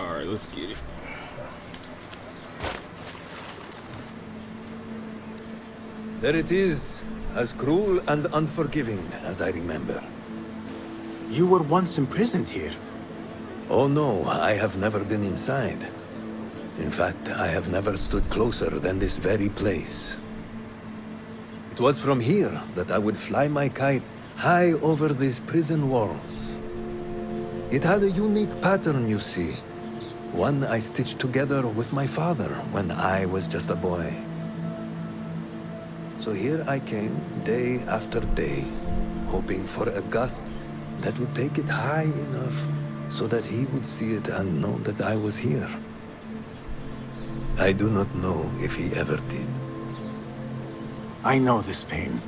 Alright, let's get it. There it is, as cruel and unforgiving as I remember. You were once imprisoned here. Oh no, I have never been inside. In fact, I have never stood closer than this very place. It was from here that I would fly my kite high over these prison walls. It had a unique pattern, you see. One I stitched together with my father when I was just a boy. So here I came, day after day, hoping for a gust that would take it high enough so that he would see it and know that I was here. I do not know if he ever did. I know this pain,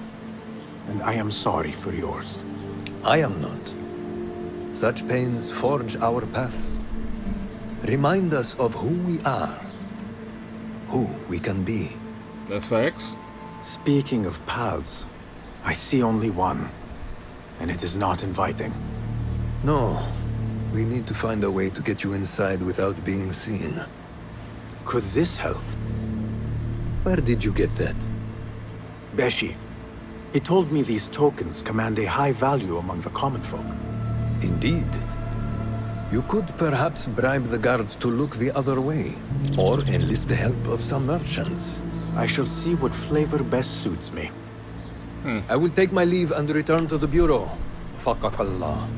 and I am sorry for yours. I am not. Such pains forge our paths, remind us of who we are, who we can be. That's facts. Speaking of paths, I see only one, and it is not inviting. No, we need to find a way to get you inside without being seen. Could this help? Where did you get that? Beshi. He told me these tokens command a high value among the common folk. Indeed. You could perhaps bribe the guards to look the other way, or enlist the help of some merchants. I shall see what flavor best suits me. I will take my leave and return to the bureau. Fakakallah.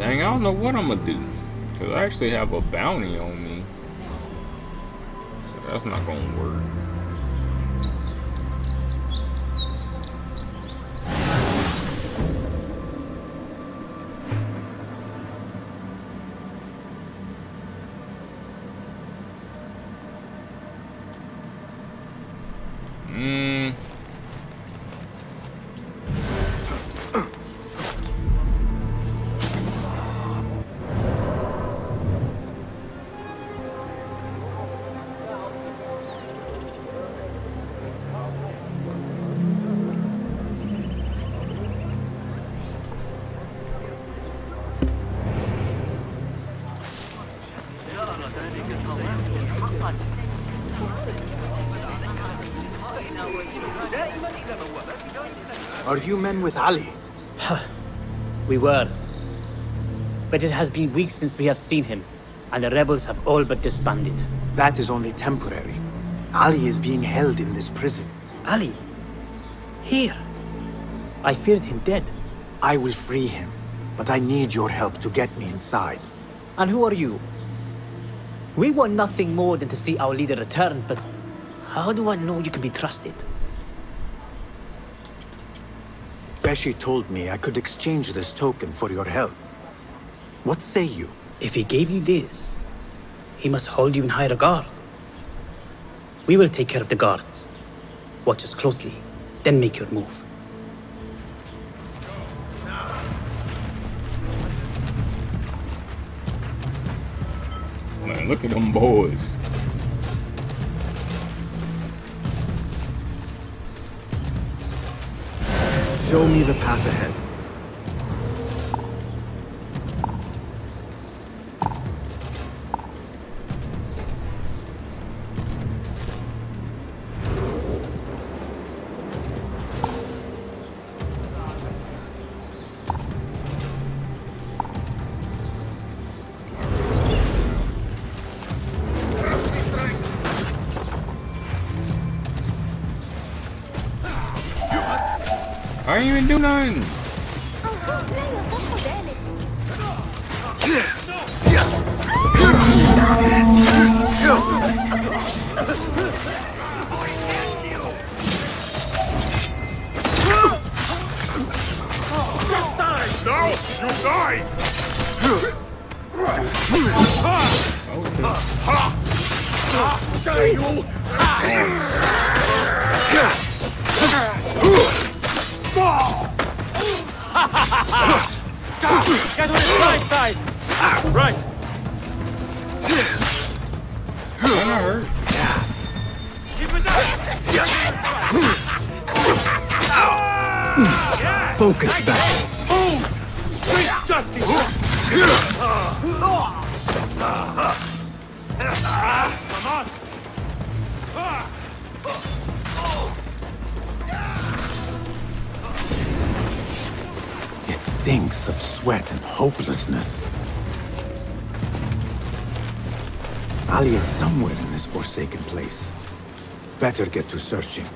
I don't know what I'm gonna do, because I actually have a bounty on me. That's not gonna work. Are you men with Ali? We were. But it has been weeks since we have seen him, and the rebels have all but disbanded. That is only temporary. Ali is being held in this prison. Ali? Here? I feared him dead. I will free him, but I need your help to get me inside. And who are you? We want nothing more than to see our leader return, but how do I know you can be trusted? Beshi told me I could exchange this token for your help. What say you? If he gave you this, he must hold you in high regard. We will take care of the guards. Watch us closely, then make your move. Man, look at them boys. Show me the path ahead. I didn't even do nothing. This time! No! You die! Get on the right side! Right! hurt. Focus back. It stinks of sweat and hopelessness. Ali is somewhere in this forsaken place. Better get to searching.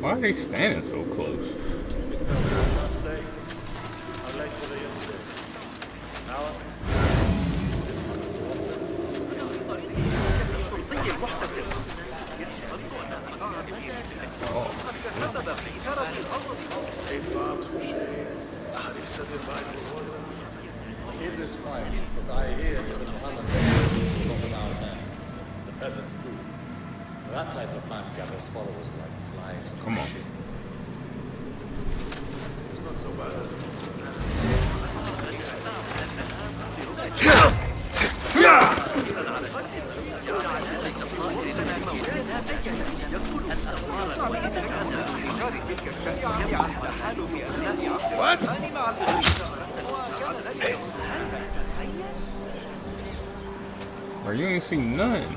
Why are they standing so close? You ain't seen none.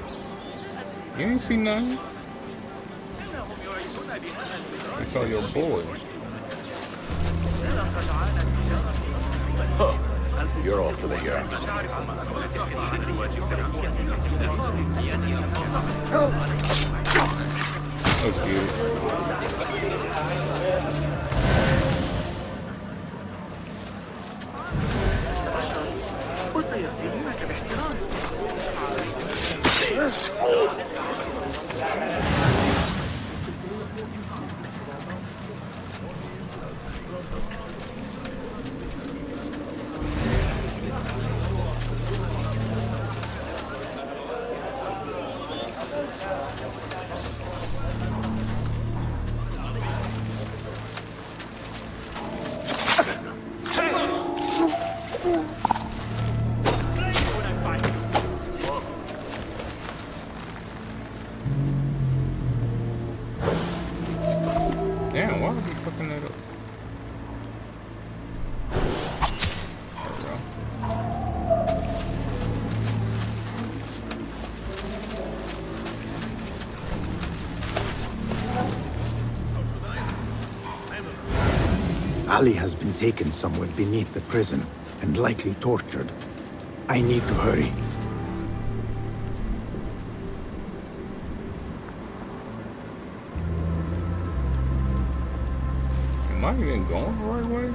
You ain't seen none? I saw your boy. Huh. You're off to the yard. That was beautiful. Ali has been taken somewhere beneath the prison, and likely tortured. I need to hurry. Am I even going the right way?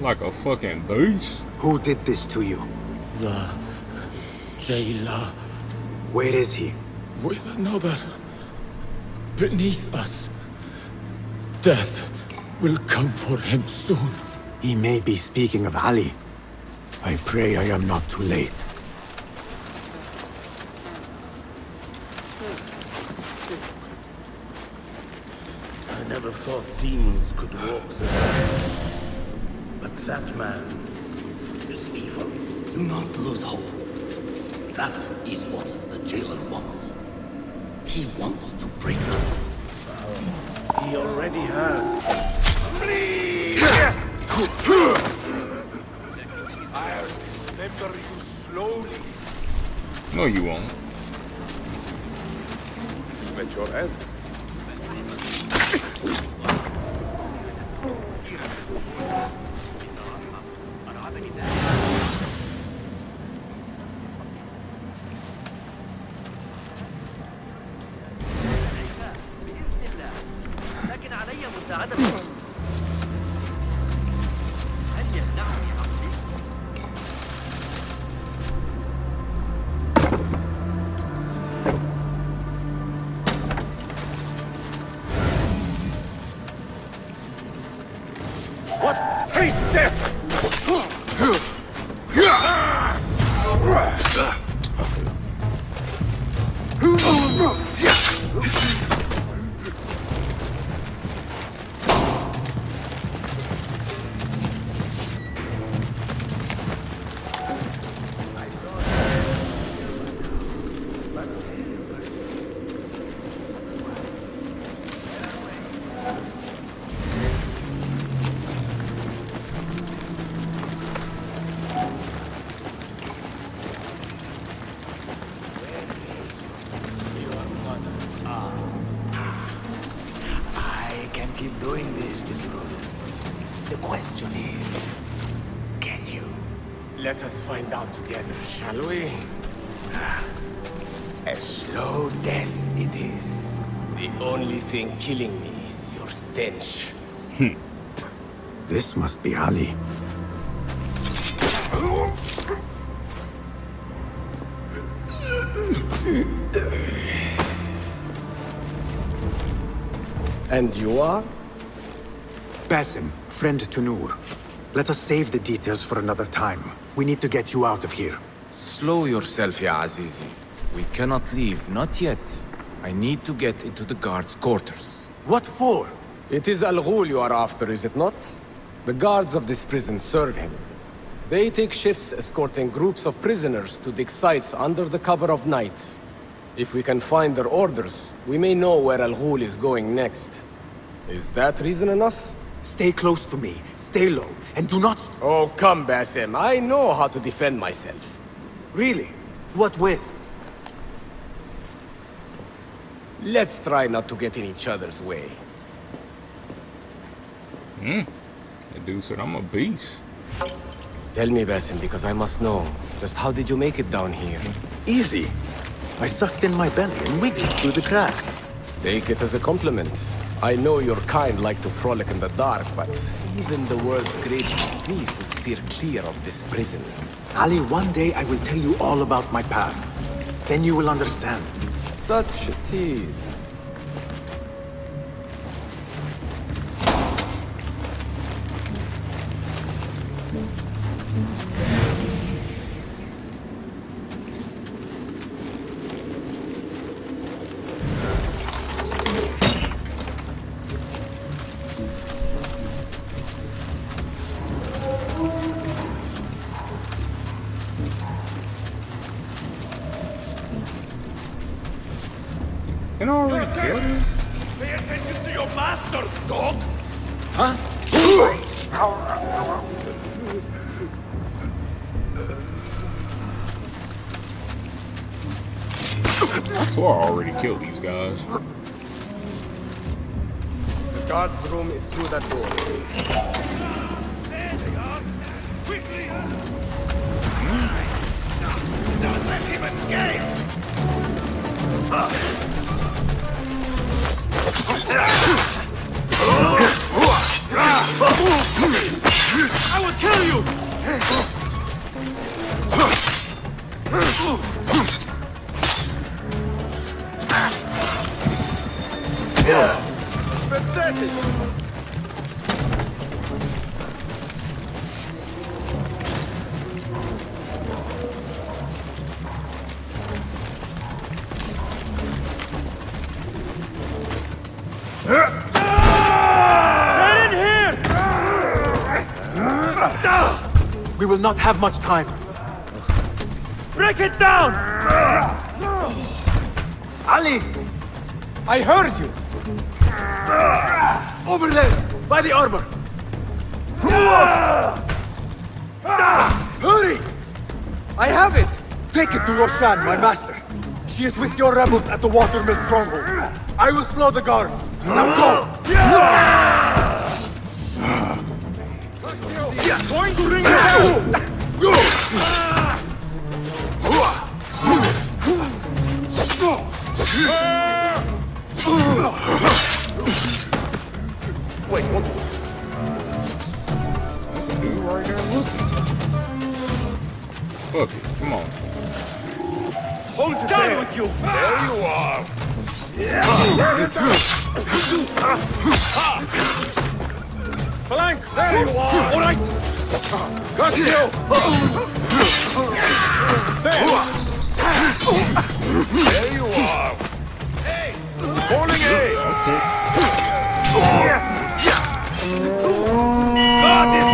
Like a fucking beast. Who did this to you? The Jailer. Where is he? With another. Beneath us. Death will come for him soon. He may be speaking of Ali. I pray I am not too late. I never thought demons could walk the earth. But that man is evil. Do not lose hope. That is what the jailer wants. He wants to break us. He already has. Please! I'll remember you slowly. No, you won't. At your end. Let us find out together, shall we? A slow death it is. The only thing killing me is your stench. This must be Ali. And you are? Basim, friend to Noor. Let us save the details for another time. We need to get you out of here. Slow yourself, Ya Azizi. We cannot leave, not yet. I need to get into the guards' quarters. What for? It is Al-Ghul you are after, is it not? The guards of this prison serve him. They take shifts escorting groups of prisoners to dig sites under the cover of night. If we can find their orders, we may know where Al-Ghul is going next. Is that reason enough? Stay close to me, stay low, and do not... Oh, come, Basim. I know how to defend myself. Really? What with? Let's try not to get in each other's way. That dude said I'm a beast. Tell me, Basim, because I must know. Just how did you make it down here? Easy. I sucked in my belly and wiggled through the cracks. Take it as a compliment. I know your kind like to frolic in the dark, but even the world's greatest thief would steer clear of this prison. Ali, one day I will tell you all about my past. Then you will understand. Such a tease. I will kill you! planted. We will not have much time. Break it down! Ali! I heard you! Over there, by the armor! Hurry! I have it! Take it to Roshan, my master. She is with your rebels at the Watermill stronghold. I will slow the guards. Now go! It's going to ring out! Wait, what? That's new right here looking. Okay, come on. Hold down with you! There you are! Flank! There you are! Alright! Got you! There you are! Hey! Falling A! God, this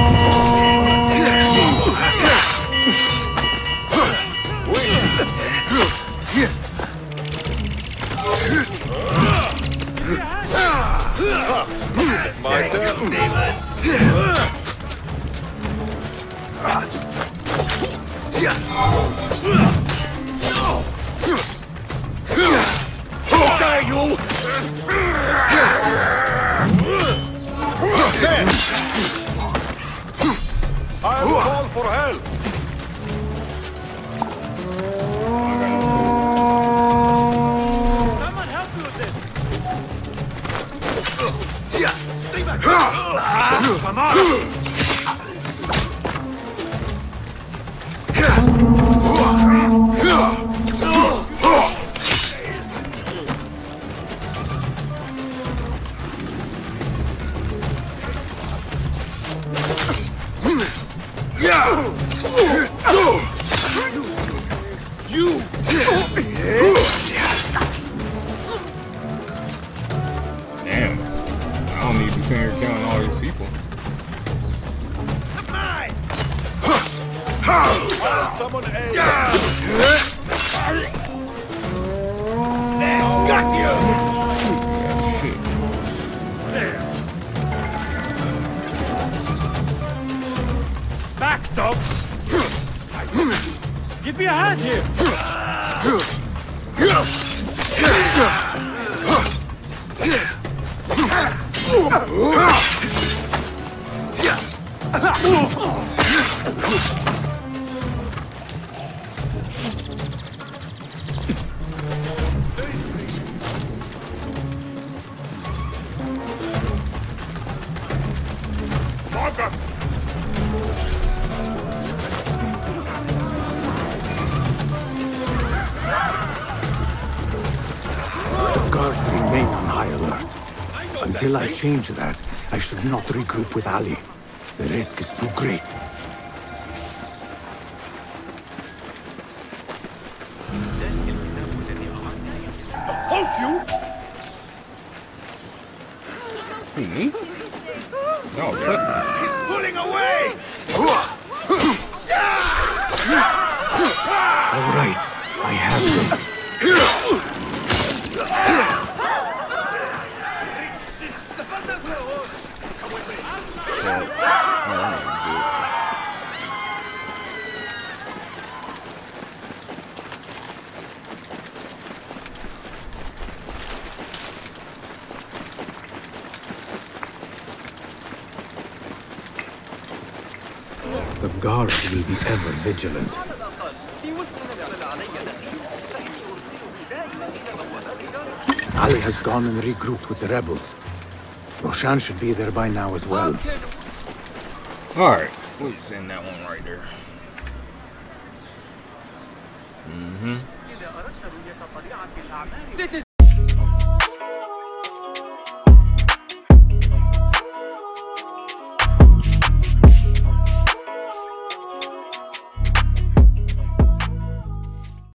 until I change that, I should not regroup with Ali. The risk is too great. Hold you! Me? No, he's pulling away! All right, I have this. The guards will be ever vigilant. Ali has gone and regrouped with the rebels. Roshan should be there by now as well. Alright, we'll just end that one right there.